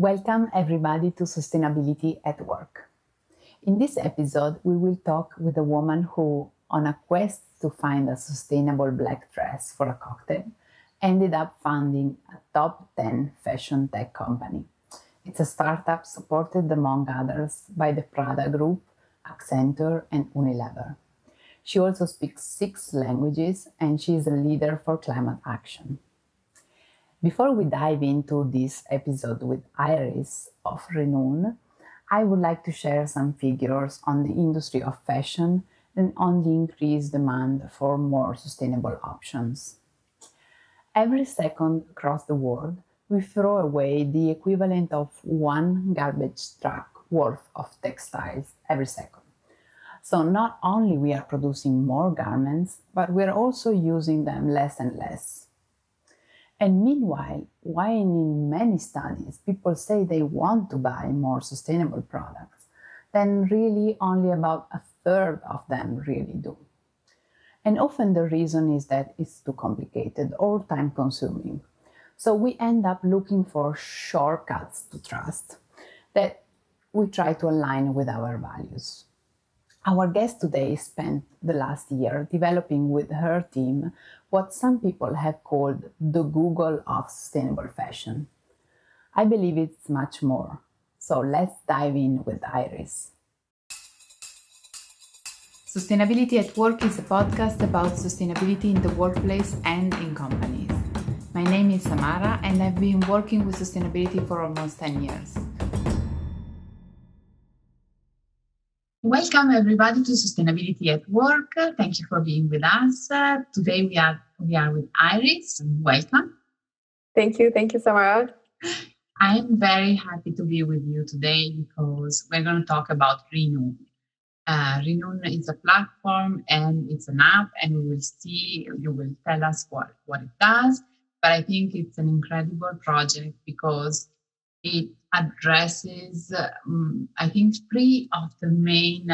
Welcome everybody to Sustainability at Work. In this episode, we will talk with a woman who, on a quest to find a sustainable black dress for a cocktail, ended up founding a top 10 fashion tech company. It's a startup supported, among others, by the Prada Group, Accenture and Unilever. She also speaks 6 languages and she is a leader for climate action. Before we dive into this episode with Iris of Renoon, I would like to share some figures on the industry of fashion and on the increased demand for more sustainable options. Every second across the world, we throw away the equivalent of 1 garbage truck worth of textiles every second. So not only we are producing more garments, but we are also using them less and less. And meanwhile, while in many studies people say they want to buy more sustainable products, then really only about a third of them really do. And often the reason is that it's too complicated or time-consuming. So we end up looking for shortcuts to trust that we try to align with our values. Our guest today spent the last year developing with her team what some people have called the Google of sustainable fashion. I believe it's much more. So let's dive in with Iris. Sustainability at Work is a podcast about sustainability in the workplace and in companies. My name is Samara and I've been working with sustainability for almost 10 years. Welcome everybody to Sustainability at Work. Thank you for being with us. Today we are with Iris. Welcome. Thank you, Samara. I'm very happy to be with you today because we're going to talk about Renoon. Renoon is a platform and it's an app, and you will tell us what it does. But I think it's an incredible project because it addresses, I think, 3 of the main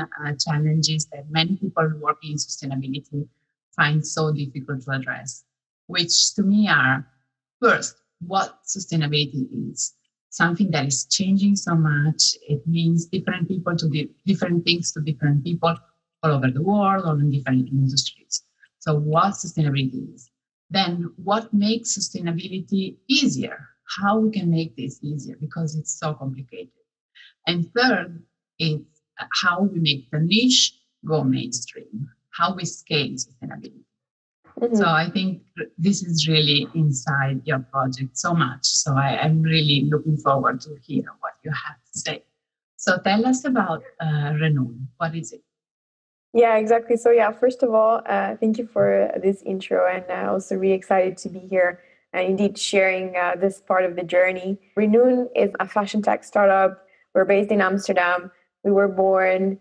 challenges that many people working in sustainability find so difficult to address, which to me are, first, what sustainability is. Something that is changing so much, it means different people to different things to different people all over the world or in different industries. So what sustainability is. Then what makes sustainability easier? How we can make this easier, because it's so complicated. And third is how we make the niche go mainstream, how we scale sustainability. Mm-hmm. So I think this is really inside your project so much. So I'm really looking forward to hear what you have to say. So tell us about Renoon. What is it? Yeah, exactly. So yeah, first of all, thank you for this intro, and also really excited to be here. And indeed sharing this part of the journey. Renoon is a fashion tech startup. We're based in Amsterdam. We were born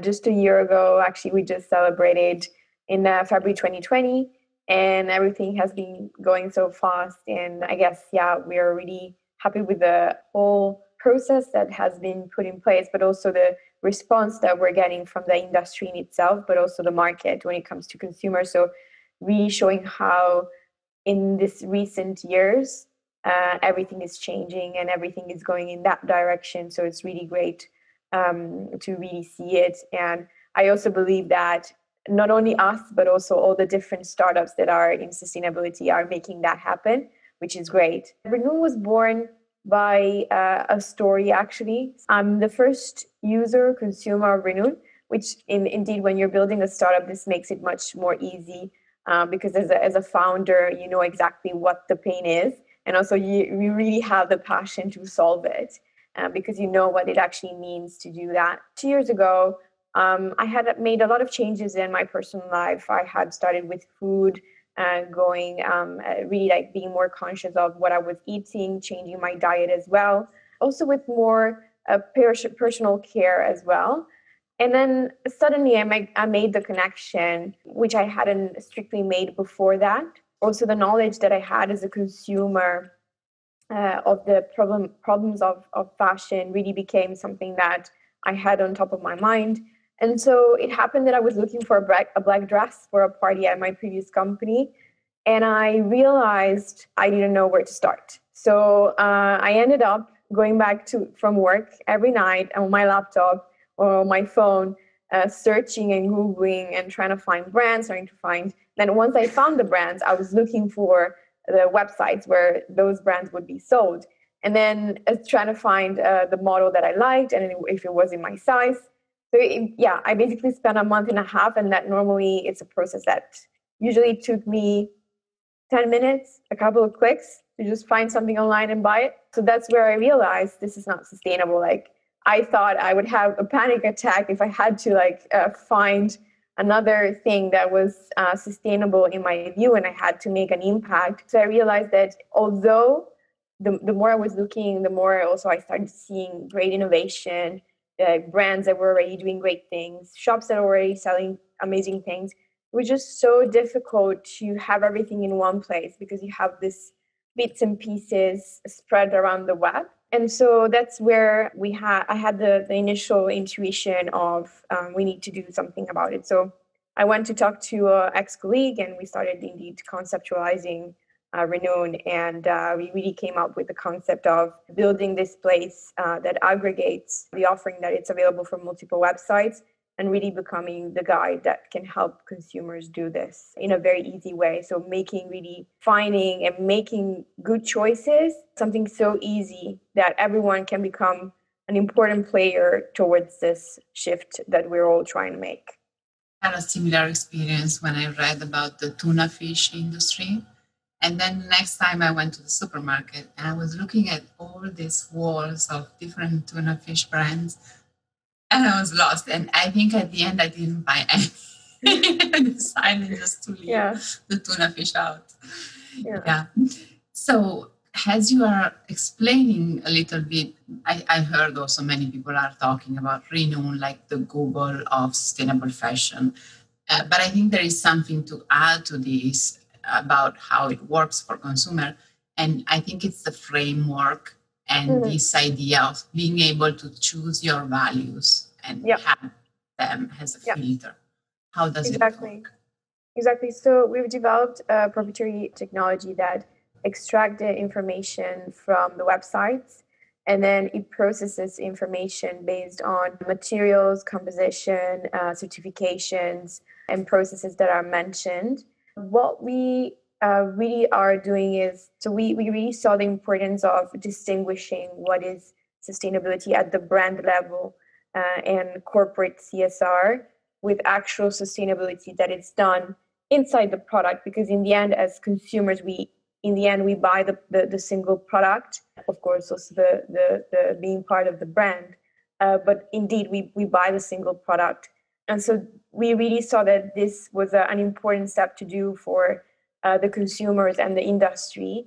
just a year ago. Actually, we just celebrated in February 2020, and everything has been going so fast. And I guess, yeah, we are really happy with the whole process that has been put in place, but also the response that we're getting from the industry in itself, but also the market when it comes to consumers. So really showing how in these recent years, everything is changing and everything is going in that direction. So it's really great to really see it. And I also believe that not only us, but also all the different startups that are in sustainability are making that happen, which is great. Renoon was born by a story, actually. I'm the first consumer of Renoon, which indeed, when you're building a startup, this makes it much more easy. Because as a founder, you know exactly what the pain is, and also you really have the passion to solve it because you know what it actually means to do that. 2 years ago, I had made a lot of changes in my personal life. I had started with food, going really like being more conscious of what I was eating, changing my diet as well, also with more personal care as well. And then suddenly I made the connection, which I hadn't strictly made before that. Also the knowledge that I had as a consumer of the problems of fashion really became something that I had on top of my mind. And so it happened that I was looking for a black dress for a party at my previous company. And I realized I didn't know where to start. So I ended up going back to from work every night on my laptop or on my phone, searching and Googling and trying to find brands, Then once I found the brands, I was looking for the websites where those brands would be sold. And then trying to find the model that I liked and if it was in my size. So I basically spent a month and a half, and that normally it's a process that usually took me 10 minutes, a couple of clicks to just find something online and buy it. So that's where I realized this is not sustainable. Like I thought I would have a panic attack if I had to find another thing that was sustainable in my view, and I had to make an impact. So I realized that although the more I was looking, the more also I started seeing great innovation, brands that were already doing great things, shops that are already selling amazing things. It was just so difficult to have everything in one place because you have this bits and pieces spread around the web. And so that's where I had the initial intuition of we need to do something about it. So I went to talk to an ex-colleague, and we started indeed conceptualizing Renoon. And we really came up with the concept of building this place that aggregates the offering that it's available from multiple websites, and really becoming the guide that can help consumers do this in a very easy way. So finding and making good choices, something so easy that everyone can become an important player towards this shift that we're all trying to make. I had a similar experience when I read about the tuna fish industry. And then next time I went to the supermarket, and I was looking at all these walls of different tuna fish brands, and I was lost. And I think at the end I didn't buy anything. I decided just to leave the tuna fish out. Yeah. So as you are explaining a little bit, I heard also many people are talking about Renoon, like the Google of sustainable fashion. But I think there is something to add to this about how it works for consumer. And I think it's the framework and this idea of being able to choose your values and have them as a filter. How does it work? Exactly. So we've developed a proprietary technology that extracts the information from the websites, and then it processes information based on materials, composition, certifications, and processes that are mentioned. What we really are doing is, so we really saw the importance of distinguishing what is sustainability at the brand level and corporate CSR with actual sustainability that is done inside the product, because in the end, as consumers, we buy the single product, of course, also the being part of the brand, but indeed we buy the single product. And so we really saw that this was an important step to do for the consumers and the industry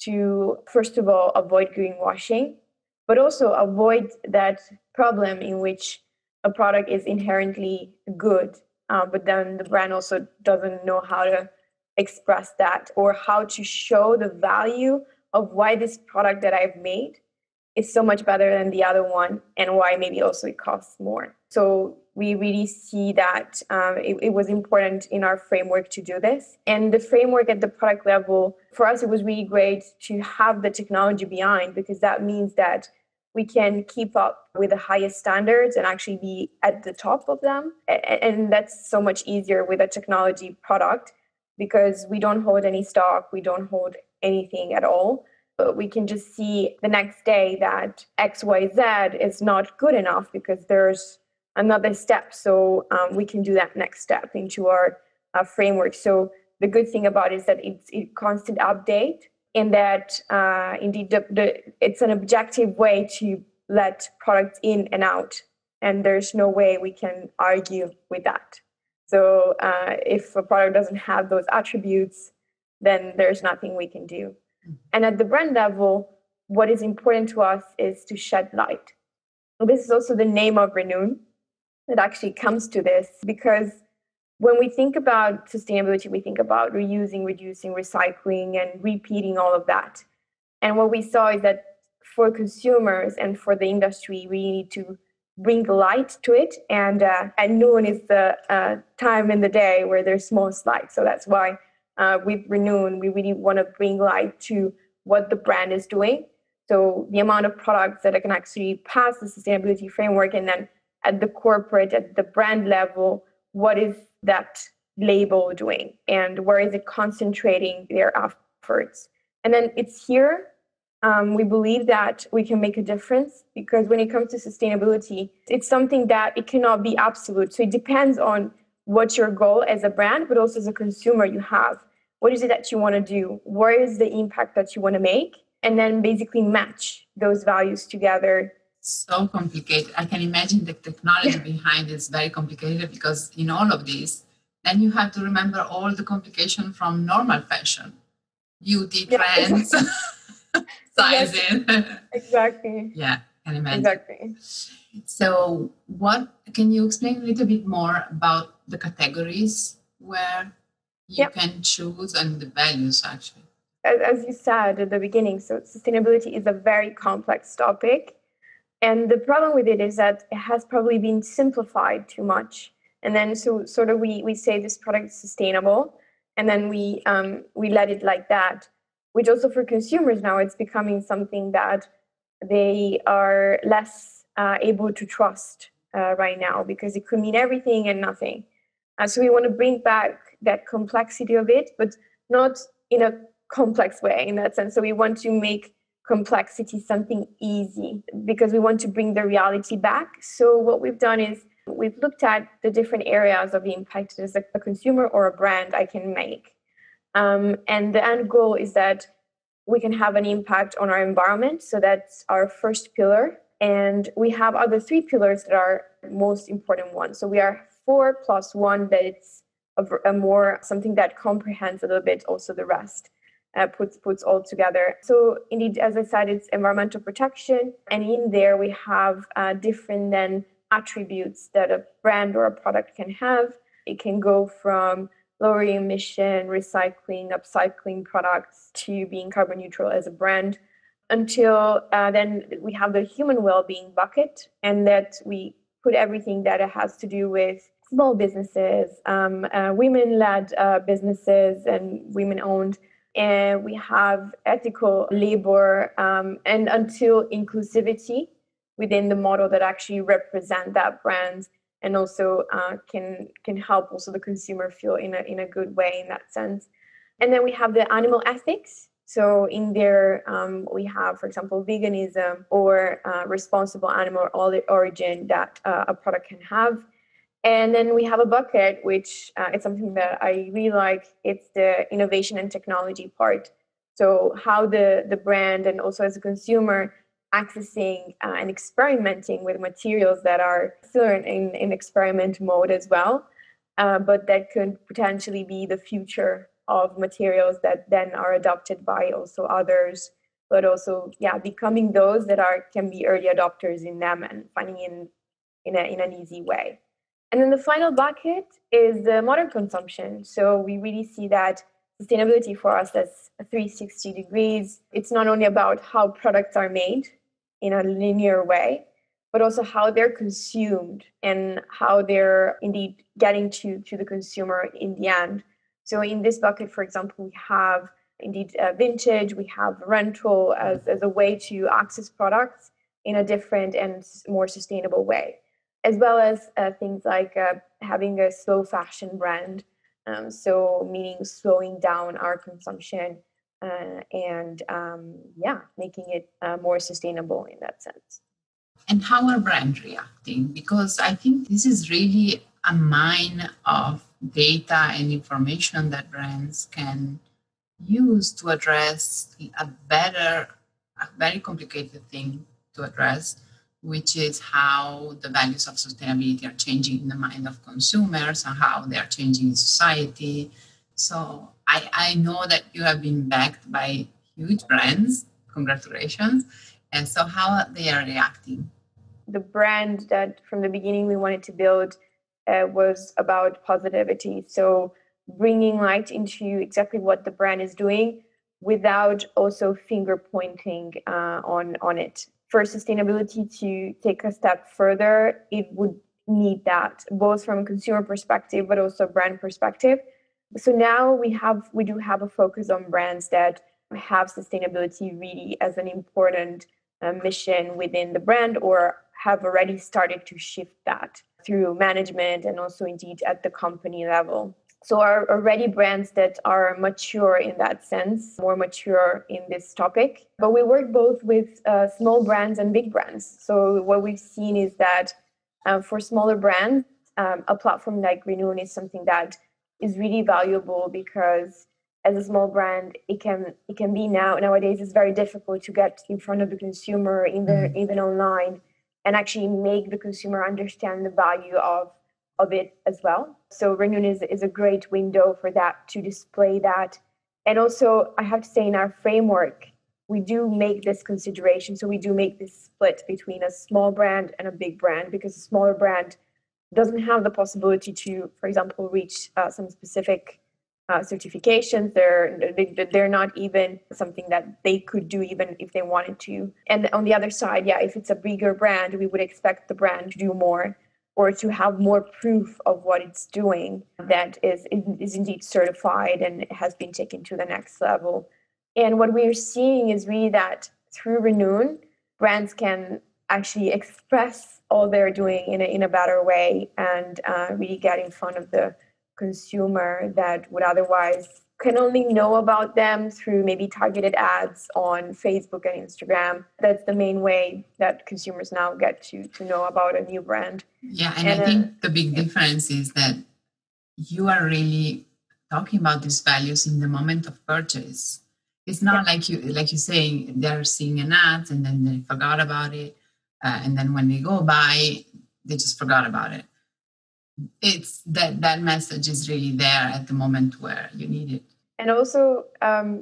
to, first of all, avoid greenwashing, but also avoid that problem in which a product is inherently good, but then the brand also doesn't know how to express that or how to show the value of why this product that I've made is so much better than the other one and why maybe also it costs more. So we really see that it was important in our framework to do this. And the framework at the product level, for us, it was really great to have the technology behind, because that means that we can keep up with the highest standards and actually be at the top of them. And that's so much easier with a technology product because we don't hold any stock, we don't hold anything at all. But we can just see the next day that XYZ is not good enough because there's another step. So we can do that next step into our framework. So the good thing about it is that it's a constant update, and that indeed it's an objective way to let products in and out. And there's no way we can argue with that. So if a product doesn't have those attributes, then there's nothing we can do. And at the brand level, what is important to us is to shed light. Well, this is also the name of Renoon that actually comes to this, because when we think about sustainability, we think about reusing, reducing, recycling, and repeating all of that. And what we saw is that for consumers and for the industry, we need to bring light to it. And noon is the time in the day where there's most light. So that's why with Renoon, we really want to bring light to what the brand is doing, So the amount of products that I can actually pass the sustainability framework, and then at the corporate, at the brand level, what is that label doing and where is it concentrating their efforts? And then it's here. We believe that we can make a difference, because when it comes to sustainability, it's something that it cannot be absolute. So it depends on what your goal as a brand, but also as a consumer you have. What is it that you want to do? Where is the impact that you want to make? And then basically match those values together. So complicated. I can imagine the technology behind it is very complicated, because in all of this, then you have to remember all the complication from normal fashion, beauty trends. Exactly. Sizing. Yes, exactly. Yeah, can imagine. Exactly. So what can you explain a little bit more about the categories where you can choose and the values actually? As you said at the beginning, so sustainability is a very complex topic. And the problem with it is that it has probably been simplified too much. And then so sort of we say this product is sustainable, and then we let it like that. Which also for consumers now, it's becoming something that they are less able to trust right now, because it could mean everything and nothing. So we want to bring back that complexity of it, but not in a complex way in that sense. So we want to make complexity something easy, because we want to bring the reality back. So what we've done is we've looked at the different areas of the impact as a consumer or a brand I can make. And the end goal is that we can have an impact on our environment. So that's our first pillar. And we have other three pillars that are most important ones. So we are 4+1, that it's a more something that comprehends a little bit also the rest, puts all together. So indeed, as I said, it's environmental protection. And in there, we have different then attributes that a brand or a product can have. It can go from lowering emission, recycling, upcycling products to being carbon neutral as a brand, until then we have the human well-being bucket, and that we put everything that it has to do with small businesses, women-led businesses and women-owned, and we have ethical labor, and until inclusivity within the model that actually represent that brand. And also can help also the consumer feel in a good way in that sense. And then we have the animal ethics. So in there, we have, for example, veganism or responsible animal origin that a product can have. And then we have a bucket, which is something that I really like. It's the innovation and technology part. So how the brand and also as a consumer accessing and experimenting with materials that are still in experiment mode as well, but that could potentially be the future of materials that then are adopted by also others, but also becoming those that can be early adopters in them and finding in an easy way. And then the final bucket is the modern consumption. So we really see that sustainability for us as 360 degrees. It's not only about how products are made in a linear way, but also how they're consumed and how they're indeed getting to the consumer in the end. So in this bucket, for example, we have indeed vintage, we have rental as a way to access products in a different and more sustainable way, as well as things like having a slow fashion brand. So meaning slowing down our consumption and making it more sustainable in that sense. And how are brands reacting? Because I think this is really a mine of data and information that brands can use to address a very complicated thing to address, which is how the values of sustainability are changing in the mind of consumers and how they are changing in society. So I know that you have been backed by huge brands. Congratulations. And so how they are reacting? The brand that from the beginning we wanted to build was about positivity. So bringing light into exactly what the brand is doing without also finger pointing on it. For sustainability to take a step further, it would need that, both from a consumer perspective, but also brand perspective. So now we do have a focus on brands that have sustainability really as an important mission within the brand, or have already started to shift that through management and also indeed at the company level. So are already brands that are mature in that sense, more mature in this topic. But we work both with small brands and big brands. So what we've seen is that for smaller brands, a platform like Renoon is something that is really valuable, because as a small brand, it can be nowadays it's very difficult to get in front of the consumer, even online, and actually make the consumer understand the value of it as well. So Renoon is a great window for that, to display that. And also, I have to say, in our framework, we do make this consideration. So we do make this split between a small brand and a big brand, because a smaller brand doesn't have the possibility to, for example, reach some specific certifications. They're not even something that they could do even if they wanted to. And on the other side, yeah, if it's a bigger brand, we would expect the brand to do more, or to have more proof of what it's doing that is indeed certified and has been taken to the next level. And what we are seeing is really that through Renoon, brands can actually express all they're doing in a better way, and really get in front of the consumer that would otherwise can only know about them through maybe targeted ads on Facebook and Instagram. That's the main way that consumers now get to know about a new brand. Yeah, and I think the big difference is that you are really talking about these values in the moment of purchase. It's not like you're saying, they're seeing an ad and then they forgot about it. And then when they go buy, they just forgot about it. It's that message is really there at the moment where you need it. And also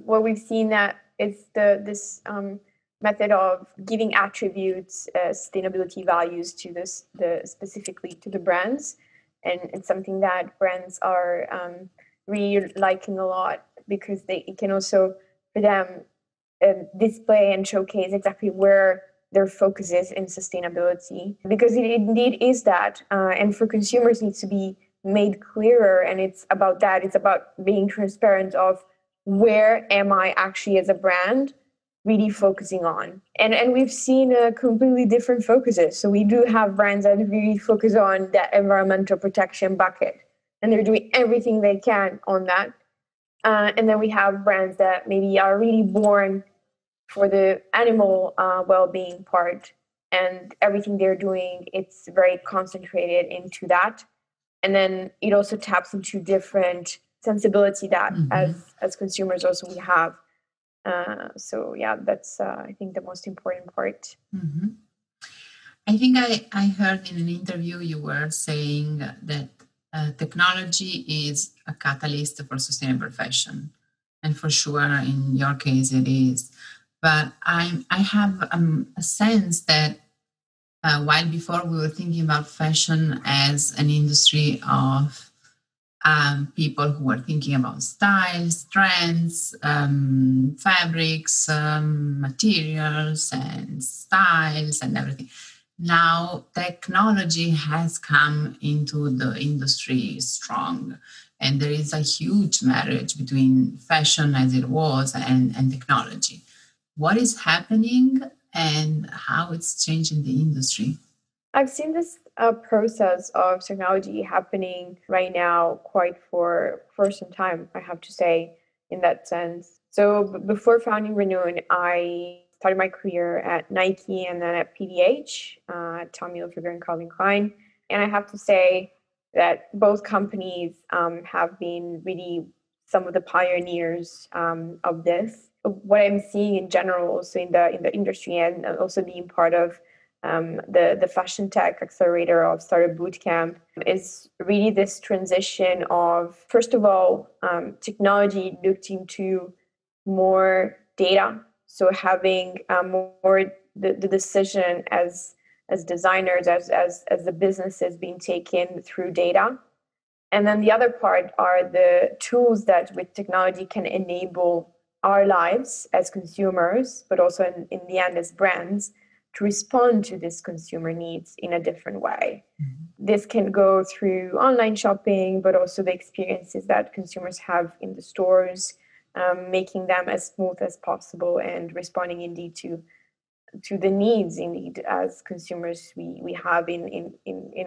what we've seen that it's this method of giving attributes, sustainability values specifically to the brands, and it's something that brands are really liking a lot, because it can also for them display and showcase exactly where their focus is in sustainability, because it indeed is that. And for consumers, it needs to be made clearer. And it's about that. It's about being transparent of where am I actually as a brand really focusing on. And we've seen completely different focuses. So we do have brands that really focus on that environmental protection bucket, and they're doing everything they can on that. And then we have brands that maybe are really born for the animal well-being part, and everything they're doing, it's very concentrated into that. And then it also taps into different sensibility that as consumers also we have. That's, I think, the most important part. Mm-hmm. I think I heard in an interview you were saying that technology is a catalyst for sustainable fashion. And for sure, in your case, it is. But I have a sense that while before we were thinking about fashion as an industry of people who were thinking about styles, trends, fabrics, materials, and styles and everything. Now technology has come into the industry strong, and there is a huge marriage between fashion as it was and technology. What is happening and how it's changing the industry? I've seen this process of technology happening right now quite for some time, I have to say, in that sense. So before founding Renoon, I started my career at Nike and then at PVH, Tommy Hilfiger and Calvin Klein. And I have to say that both companies have been really some of the pioneers of this. What I'm seeing in general, also in the industry, and also being part of the Fashion Tech Accelerator of Startup Bootcamp, is really this transition of, first of all, technology looked into more data. So having more the decision as designers, as the businesses being taken through data. And then the other part are the tools that with technology can enable our lives as consumers, but also in the end as brands, to respond to these consumer needs in a different way. Mm-hmm. This can go through online shopping, but also the experiences that consumers have in the stores, making them as smooth as possible and responding indeed to the needs indeed as consumers we have in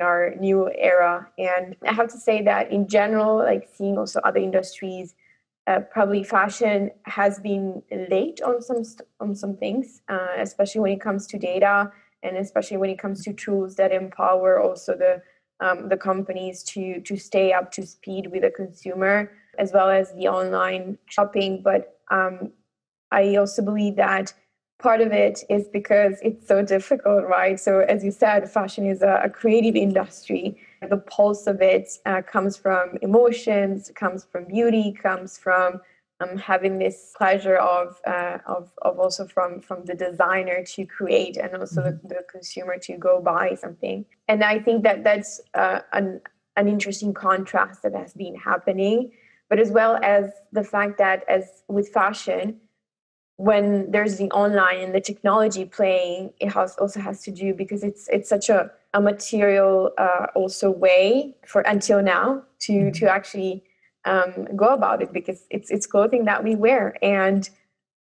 our new era. And I have to say that in general, like seeing also other industries, probably fashion has been late on some things, especially when it comes to data and especially when it comes to tools that empower also the companies to stay up to speed with the consumer, as well as the online shopping. But I also believe that part of it is because it's so difficult, right? So as you said, fashion is a creative industry. The pulse of it comes from emotions, comes from beauty, comes from having this pleasure of also from the designer to create and also the consumer to go buy something. And I think that that's an interesting contrast that has been happening, but as well as the fact that as with fashion, when there's the online and the technology playing, it also has to do because it's such a material also way for until now to actually go about it, because it's clothing that we wear. And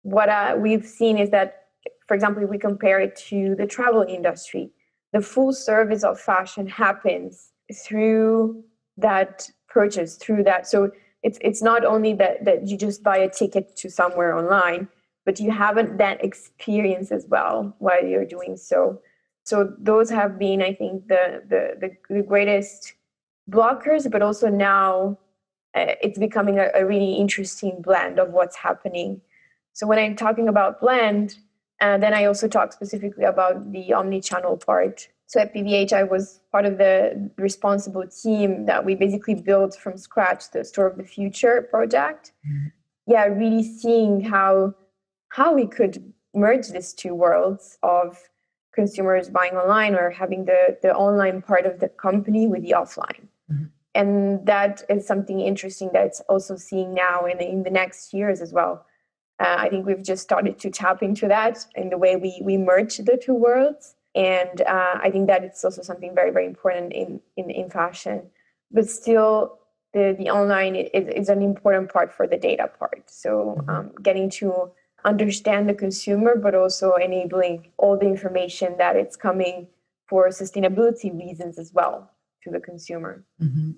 what we've seen is that, for example, if we compare it to the travel industry, the full service of fashion happens through that purchase, through that. So it's not only that you just buy a ticket to somewhere online, but you haven't that experience as well while you're doing so. So those have been, I think, the greatest blockers, but also now it's becoming a really interesting blend of what's happening. So when I'm talking about blend, then I also talk specifically about the omnichannel part. So at PVH, I was part of the responsible team that we basically built from scratch the Store of the Future project. Mm-hmm. Yeah, really seeing how we could merge these two worlds of consumers buying online or having the online part of the company with the offline. Mm-hmm. And that is something interesting that's also seeing now and in the next years as well. I think we've just started to tap into that in the way we merge the two worlds. And I think that it's also something very, very important in fashion. But still, the online is an important part for the data part. So getting to understand the consumer, but also enabling all the information that it's coming for sustainability reasons as well to the consumer. Mm-hmm.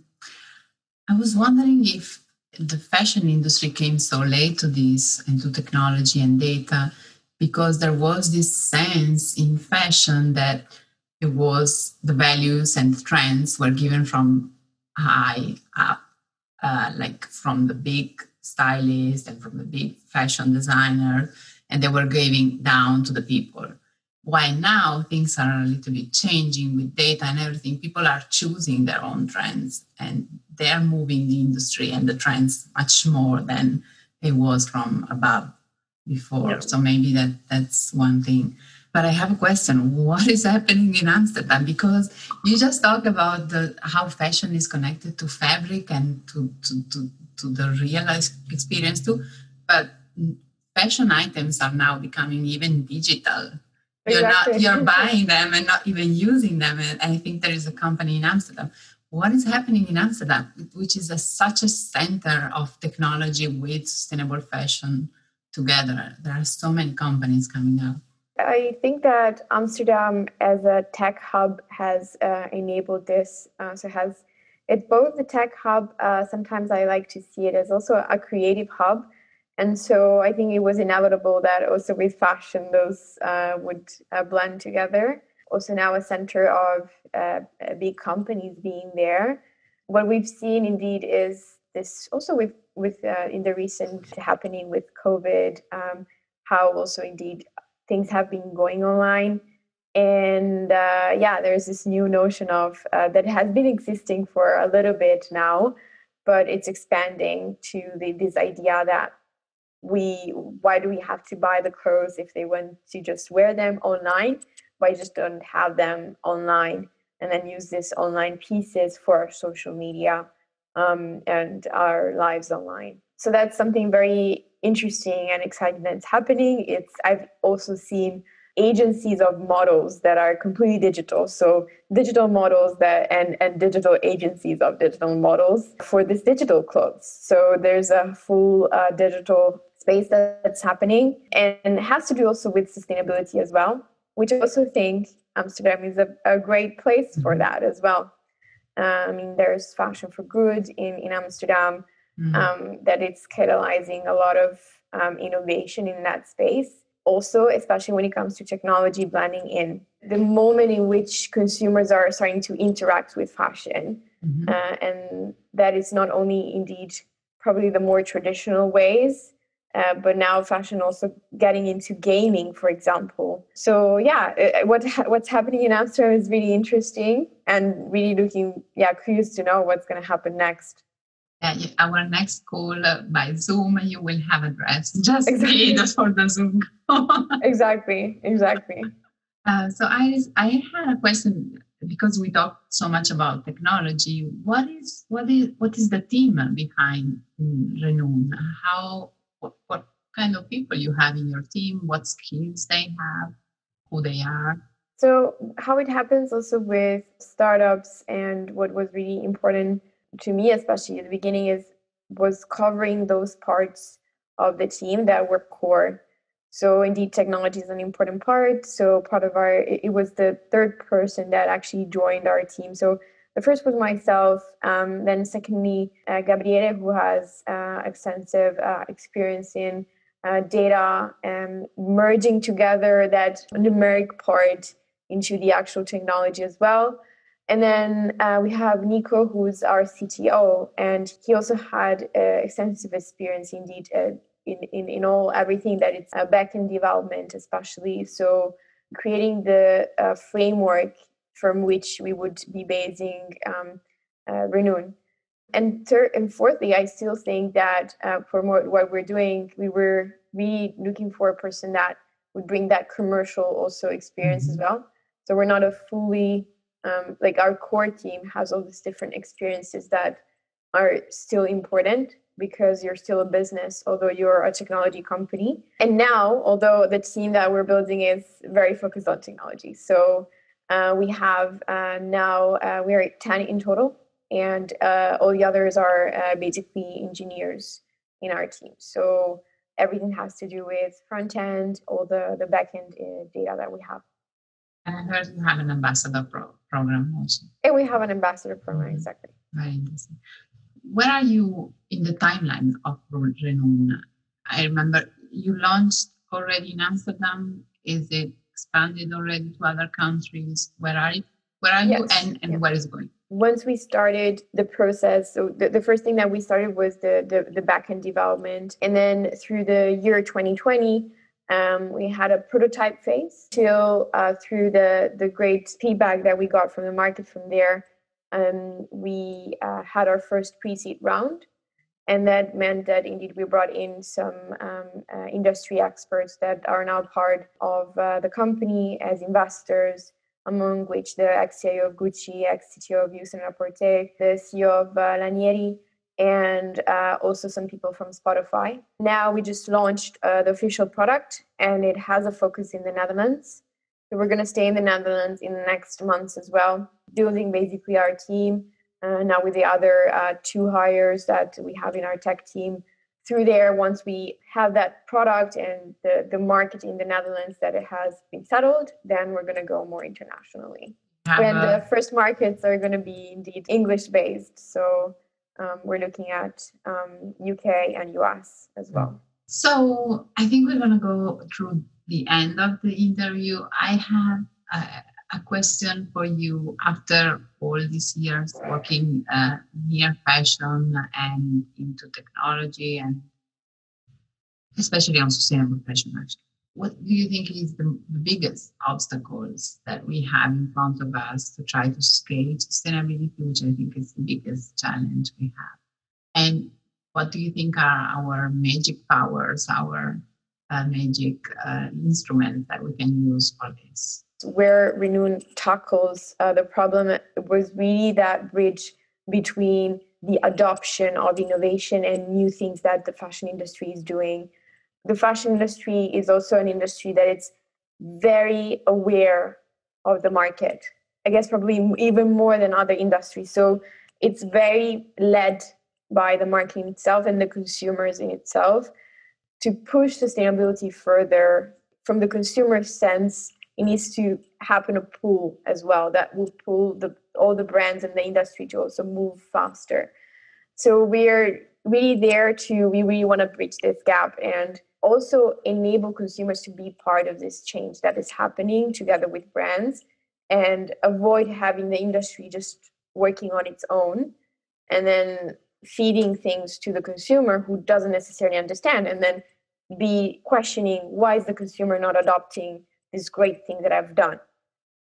I was wondering if the fashion industry came so late to this and to technology and data, because there was this sense in fashion that it was the values and trends were given from high up, like from the big stylists and from the big fashion designers, and they were giving down to the people. While now things are a little bit changing with data and everything, people are choosing their own trends and they're moving the industry and the trends much more than it was from above before. Yeah. So maybe that's one thing. But I have a question. What is happening in Amsterdam? Because you just talked about how fashion is connected to fabric and to the real experience too. But fashion items are now becoming even digital. Exactly. You're buying them and not even using them. And I think there is a company in Amsterdam. What is happening in Amsterdam, which is such a center of technology with sustainable fashion together? There are so many companies coming up. I think that Amsterdam as a tech hub has enabled this. It's both the tech hub, sometimes I like to see it as also a creative hub. And so I think it was inevitable that also with fashion, those would blend together. Also now a center of big companies being there. What we've seen indeed is this also with in the recent happening with COVID, how also indeed things have been going online. And there's this new notion of that has been existing for a little bit now, but it's expanding to this idea that why do we have to buy the clothes if they want to just wear them online? Why just don't have them online and then use these online pieces for our social media and our lives online? So that's something very interesting and exciting that's happening. I've also seen agencies of models that are completely digital. So digital models that and digital agencies of digital models for this digital clothes. So there's a full digital space that's happening, and has to do also with sustainability as well, which I also think Amsterdam is a great place for that as well. I mean, there's Fashion for Good in Amsterdam, that it's catalyzing a lot of innovation in that space. Also, especially when it comes to technology blending in, the moment in which consumers are starting to interact with fashion. And that is not only indeed probably the more traditional ways, but now fashion also getting into gaming, for example. So yeah, what's happening in Amsterdam is really interesting, and really looking, curious to know what's going to happen next. Yeah, if our next call by Zoom, you will have a dress just made for the Zoom call. Exactly. So I had a question, because we talked so much about technology. What is the team behind Renoon? What kind of people you have in your team? What skills they have? Who they are? So how it happens also with startups, and what was really important to me, especially at the beginning, was covering those parts of the team that were core. So indeed, technology is an important part. So it was the third person that actually joined our team. So the first was myself. Then secondly, Gabriele, who has extensive experience in data and merging together that numeric part into the actual technology as well. And then we have Nico, who's our CTO, and he also had extensive experience indeed in everything that it's back-end development, especially. So creating the framework from which we would be basing Renoon. And fourthly, I still think that for what we're doing, we were really looking for a person that would bring that commercial also experience as well. So we're not a fully... our core team has all these different experiences that are still important, because you're still a business, although you're a technology company. And now, although the team that we're building is very focused on technology. So we have we're 10 in total, and all the others are basically engineers in our team. So everything has to do with front end, all the back end data that we have. And I heard you have an ambassador program also. And we have an ambassador program, exactly. Very interesting. Where are you in the timeline of Renoon? I remember you launched already in Amsterdam. Is it expanded already to other countries? Where are you and where is it going? Once we started the process, so the first thing that we started was the back-end development. And then through the year 2020, we had a prototype phase till through the great feedback that we got from the market from there. We had our first pre-seed round, and that meant that indeed we brought in some industry experts that are now part of the company as investors, among which the ex-CEO of Gucci, ex-CTO of Yoox and Rapporté, the CEO of Lanieri, and also some people from Spotify. Now we just launched the official product, and it has a focus in the Netherlands. So we're going to stay in the Netherlands in the next months as well, building basically our team now with the other two hires that we have in our tech team. Through there, once we have that product and the market in the Netherlands that it has been settled, then we're going to go more internationally. When the first markets are going to be indeed English-based, so... we're looking at UK and US as well. So I think we're going to go through the end of the interview. I have a question for you. After all these years working near fashion and into technology, and especially on sustainable fashion, what do you think is the biggest obstacles that we have in front of us to try to scale sustainability, which I think is the biggest challenge we have? And what do you think are our magic powers, our magic instruments that we can use for this? Where Renoon tackles the problem was really that bridge between the adoption of innovation and new things that the fashion industry is doing. The fashion industry is also an industry that it's very aware of the market. I guess probably even more than other industries. So it's very led by the market itself and the consumers in itself to push sustainability further. From the consumer sense, it needs to happen a pull as well that will pull all the brands and the industry to also move faster. So we're really there to, we really want to bridge this gap and also enable consumers to be part of this change that is happening together with brands and avoid having the industry just working on its own and then feeding things to the consumer who doesn't necessarily understand and then be questioning why is the consumer not adopting this great thing that I've done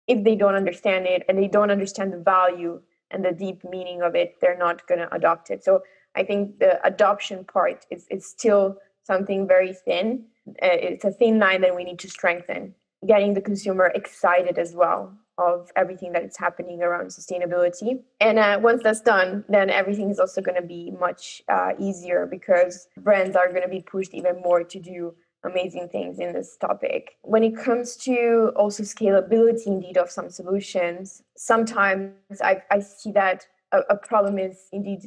if they don't understand it and they don't understand the value and the deep meaning of it, they're not going to adopt it. So I think the adoption part is still something very thin. It's a thin line that we need to strengthen, getting the consumer excited as well of everything that is happening around sustainability. And once that's done, then everything is also going to be much easier because brands are going to be pushed even more to do amazing things in this topic. When it comes to also scalability, indeed, of some solutions, sometimes I see that a problem is indeed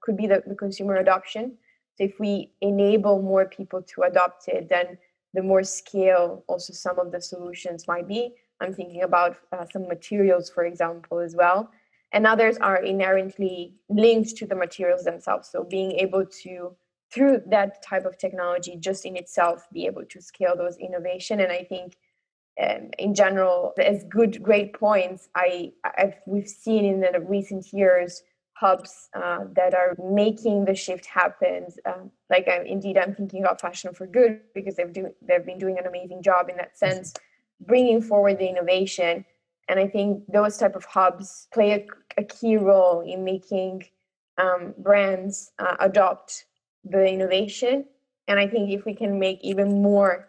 could be the consumer adoption. So if we enable more people to adopt it, then the more scale also some of the solutions might be. I'm thinking about some materials, for example, as well. And others are inherently linked to the materials themselves. So being able to, through that type of technology, just in itself, be able to scale those innovation. And I think in general, as great points, we've seen in the recent years, hubs that are making the shift happen. I'm thinking about Fashion for Good because they've been doing an amazing job in that sense, bringing forward the innovation. And I think those type of hubs play a key role in making brands adopt the innovation. And I think if we can make even more,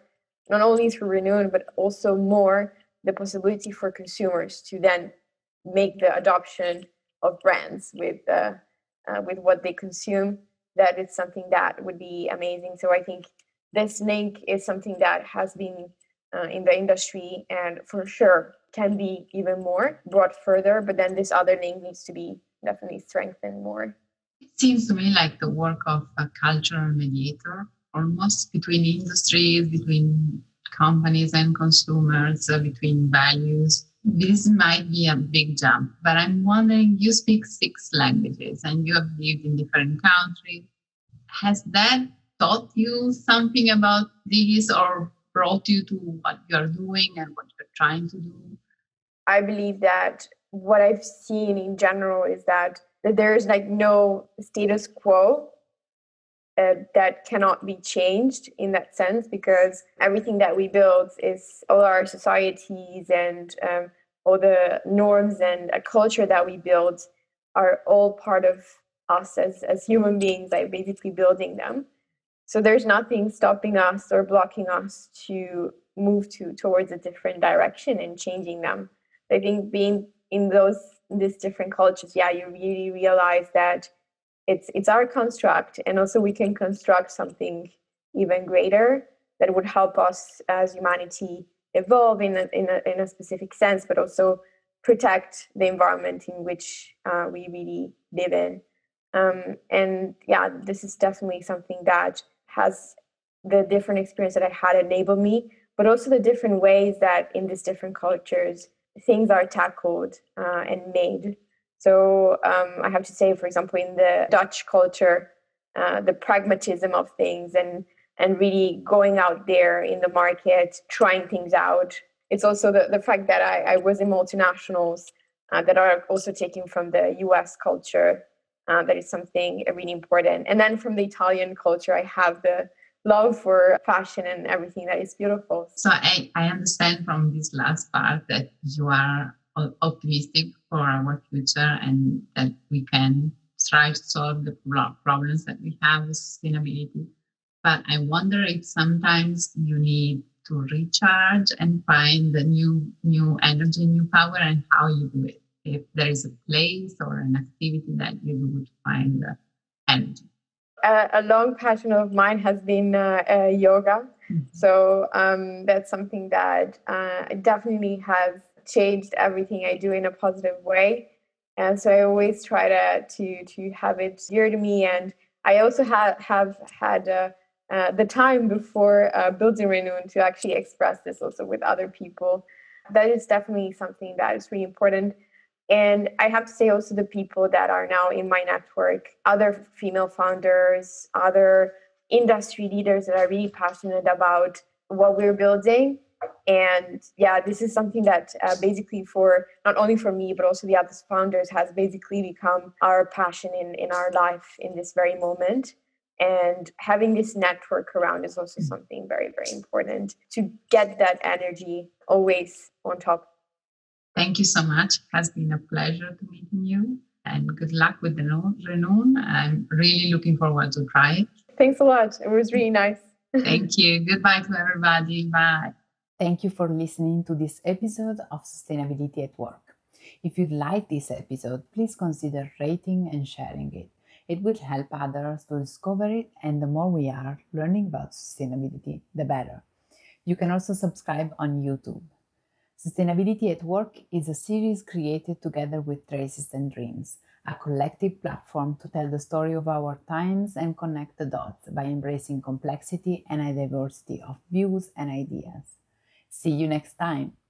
not only through Renoon, but also more the possibility for consumers to then make the adoption of brands with what they consume, that it's something that would be amazing. So I think this link is something that has been in the industry and for sure can be even more brought further, but then this other link needs to be definitely strengthened more. It seems to me like the work of a cultural mediator, almost between industries, between companies and consumers, between values. This might be a big jump, but I'm wondering, you speak 6 languages and you have lived in different countries. Has that taught you something about this or brought you to what you're doing and what you're trying to do? I believe that what I've seen in general is that there is like no status quo that cannot be changed in that sense, because everything that we build is all our societies and all the norms and a culture that we build are all part of us as human beings, like basically building them. So there's nothing stopping us or blocking us to move towards a different direction and changing them. I think being in these different cultures, you really realize that it's our construct, and also we can construct something even greater that would help us as humanity evolve in a specific sense, but also protect the environment in which we really live in. This is definitely something that has the different experience that I had enabled me, but also the different ways that in these different cultures things are tackled and made. So I have to say, for example, in the Dutch culture, the pragmatism of things and really going out there in the market, trying things out. It's also the fact that I was in multinationals that are also taken from the US culture. That is something really important. And then from the Italian culture, I have the love for fashion and everything that is beautiful. So I understand from this last part that you are optimistic for our future and that we can try to solve the problems that we have with sustainability. But I wonder if sometimes you need to recharge and find the new energy, new power, and how you do it. If there is a place or an activity that you would find energy. A long passion of mine has been yoga. Mm-hmm. So that's something that definitely has changed everything I do in a positive way. And so I always try to have it dear to me. And I also have had the time before building Renoon to actually express this also with other people. That is definitely something that is really important. And I have to say also the people that are now in my network, other female founders, other industry leaders that are really passionate about what we're building. And yeah, this is something that basically for not only for me, but also the other founders has basically become our passion in our life in this very moment. And having this network around is also something very, very important to get that energy always on top. Thank you so much. It has been a pleasure to meet you. And good luck with Renoon. I'm really looking forward to try it. Thanks a lot. It was really nice. Thank you. Goodbye to everybody. Bye. Thank you for listening to this episode of Sustainability at Work. If you like this episode, please consider rating and sharing it. It will help others to discover it, and the more we are learning about sustainability, the better. You can also subscribe on YouTube. Sustainability at Work is a series created together with Traces and Dreams, a collective platform to tell the story of our times and connect the dots by embracing complexity and a diversity of views and ideas. See you next time!